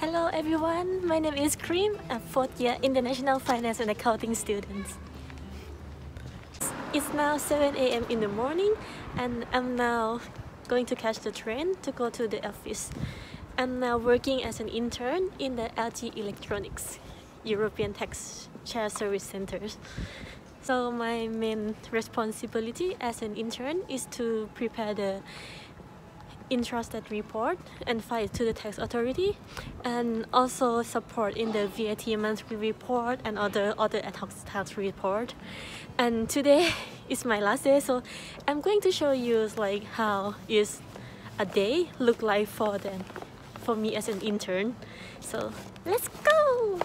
Hello everyone, my name is Krim, a 4th-year International Finance and Accounting student. It's now 7 AM in the morning and I'm now going to catch the train to go to the office. I'm now working as an intern in the LG Electronics, European Tech Share Service Centers. So my main responsibility as an intern is to prepare the entrusted report and file it to the tax authority, and also support in the VAT monthly report and other ad hoc tax report. And today is my last day, so I'm going to show you like how is a day look like for me as an intern. So let's go.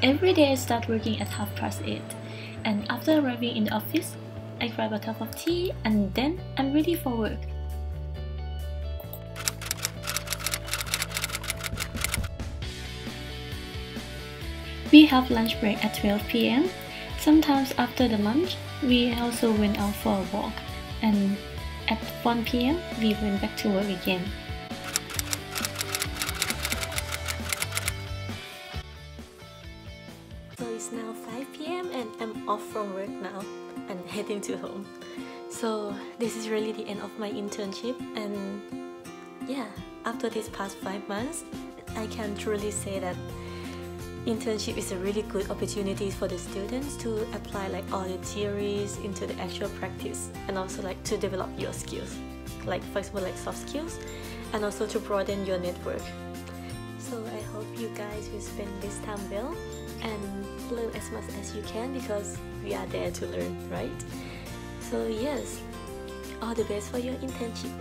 Every day I start working at 8:30, and after arriving in the office, I grab a cup of tea and then I'm ready for work. We have lunch break at 12 PM. Sometimes after the lunch, we also went out for a walk, and at 1 PM, we went back to work again. It's now 5 PM and I'm off from work now and heading to home. So this is really the end of my internship, and yeah, after these past 5 months, I can truly say that internship is a really good opportunity for the students to apply like all the theories into the actual practice, and also like to develop your skills, like for example like soft skills, and also to broaden your network. So I hope you guys will spend this time well and learn as much as you can, because we are there to learn, right? So yes, all the best for your internship.